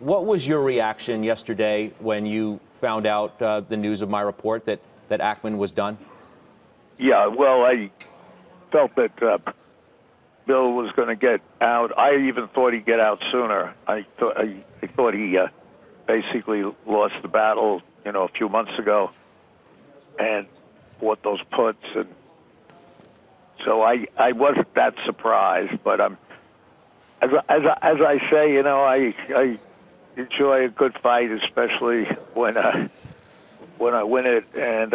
What was your reaction yesterday when you found out the news of my report that Ackman was done? Yeah, well, I felt that Bill was going to get out. I even thought he'd get out sooner. I thought he basically lost the battle, you know, a few months ago, and bought those puts, and so I wasn't that surprised. But as I say, you know, I enjoy a good fight, especially when I win it. And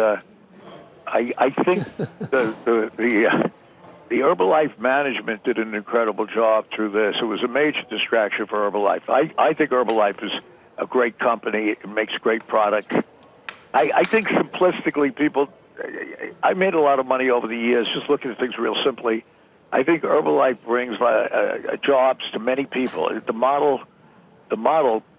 I think the Herbalife management did an incredible job through this. It was a major distraction for Herbalife. I think Herbalife is a great company. It makes great product. I think simplistically, people. I made a lot of money over the years just looking at things real simply. I think Herbalife brings jobs to many people. The model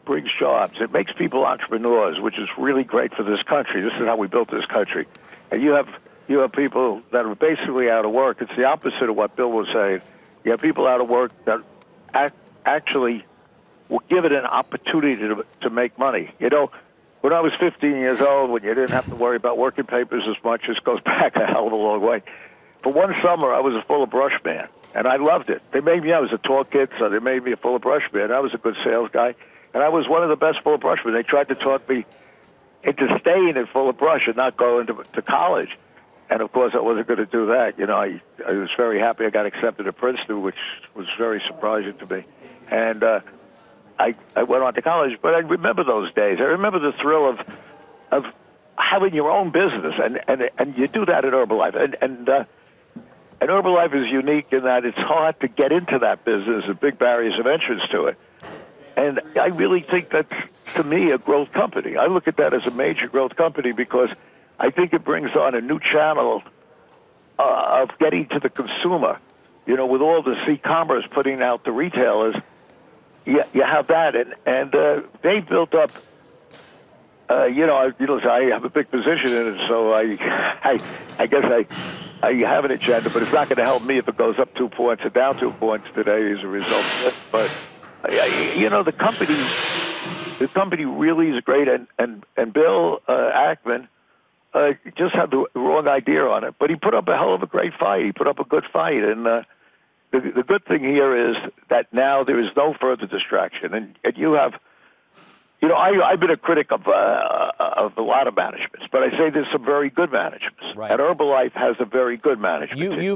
brings jobs. It makes people entrepreneurs, which is really great for this country. This is how we built this country. And you have people that are basically out of work. It's the opposite of what Bill was saying. You have people out of work that actually will give it an opportunity to make money. You know, when I was 15 years old, when you didn't have to worry about working papers as much, this goes back a hell of a long way. For one summer, I was a Fuller Brush man, and I loved it. They made me, I was a tall kid, so they made me a Fuller Brush man. I was a good sales guy, and I was one of the best Fuller Brush men. They tried to talk me into staying at Fuller Brush and not going to college. And, of course, I wasn't going to do that. You know, I was very happy I got accepted at Princeton, which was very surprising to me. And I went on to college, but I remember those days. I remember the thrill of having your own business, and you do that at Herbalife. And Herbalife is unique in that it's hard to get into that business and big barriers of entrance to it. And I really think that's, to me, a growth company. I look at that as a major growth company because I think it brings on a new channel of getting to the consumer. You know, with all this e-commerce putting out the retailers, you have that. And they built up, I have a big position in it, so I guess I have an agenda, but it's not going to help me if it goes up 2 points or down 2 points today as a result of it. But, you know, the company really is great, and Bill Ackman just had the wrong idea on it. But he put up a hell of a great fight. He put up a good fight. And the good thing here is that now there is no further distraction. And you have, you know, I've been a critic of a lot of managements, but I say there's some very good managements. Right. And Herbalife has a very good management team.